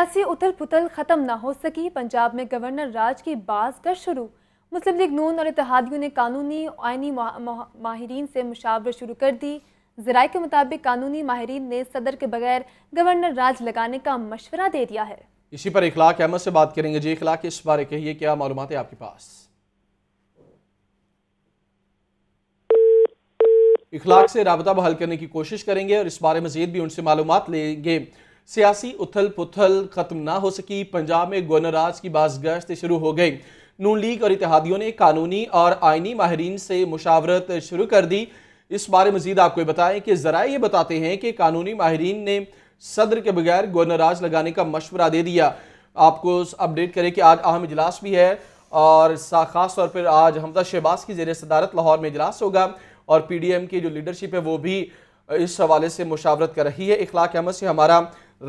सियासी उथल पुथल खत्म ना हो सकी। पंजाब में गवर्नर राज की बाज़गश्त शुरू। मुस्लिम लीग नून और इत्तेहादियों ने कानूनी आइनी माहिरीन से मुशावरत शुरू कर दी। ज़राए के मुताबिक कानूनी माहिरीन ने सदर के बगैर गवर्नर राज लगाने का मशवरा दे दिया है। इसी पर इखलाक अहमद से बात करेंगे। जी इखलाक, इस बारे कहिए, क्या मालूमात है आपके पास? इखलाक से राबता बहाल करने की कोशिश करेंगे और इस बारे मज़ीद भी उनसे मालूमात लेंगे। सियासी उथल पुथल खत्म ना हो सकी, पंजाब में गवर्नर राज की बाज़गश्त शुरू हो गई। नून लीग और इत्तेहादियों ने कानूनी और आइनी माहिरीन से मुशावरत शुरू कर दी। इस बारे मज़ीद आपको बताएं कि ज़राए ये बताते हैं कि कानूनी माहिरीन ने सदर के बगैर गवर्नर राज लगाने का मशवरा दे दिया। आपको अपडेट करें कि आज अहम इजलास भी है और खास तौर पर आज हमजा शहबाज की ज़ेरे सदारत लाहौर में इजलास होगा और PDM की जो लीडरशिप है वो भी इस हवाले से मुशावरत कर रही है। इखलाक अहमद से हमारा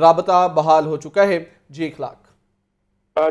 राबता बहाल हो चुका है। जी इखलाक।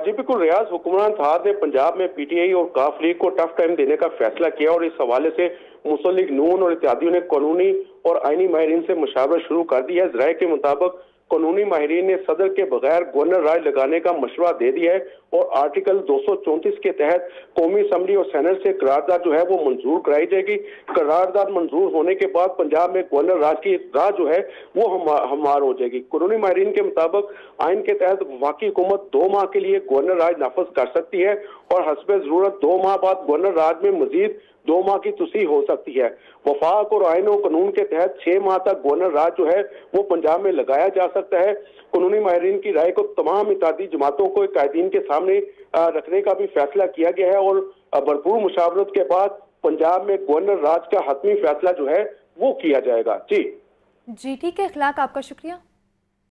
जी बिल्कुल, रियाज हुक्मरान थार ने पंजाब में PTI और काफ लीग को टफ टाइम देने का फैसला किया और इस हवाले से मुस्लिम लीग नून और इत्तेहादियों ने कानूनी और आइनी माहिरीन से मुशावरत शुरू कर दी है। ज़राए के मुताबिक कानूनी माहिरीन ने सदर के बगैर गवर्नर राज लगाने का मशवरा दे दिया है और आर्टिकल 234 के तहत कौमी असम्बली और सेनेट से करारदाद जो है वो मंजूर कराई जाएगी। करारदाद मंजूर होने के बाद पंजाब में गवर्नर राज की राह जो है वो हमवार हो जाएगी। कानूनी माहिरीन के मुताबिक आइन के तहत वफाकी हुकूमत 2 माह के लिए गवर्नर राज नाफज कर सकती है और हस्बे ज़रूरत 2 माह बाद गवर्नर राज में मजीद 2 माह की तुसी हो सकती है। वफाक और आयन और कानून के तहत 6 माह तक गवर्नर राज जो है वो पंजाब में लगाया जा सकता है। कानूनी माहिरीन की राय को तमाम इत्तेहादी जमातों को कायदीन के सामने रखने का भी फैसला किया गया है और भरपूर मुशावरत के बाद पंजाब में गवर्नर राज का हतमी फैसला जो है वो किया जाएगा। जी ठीक है इखलाक, आपका शुक्रिया।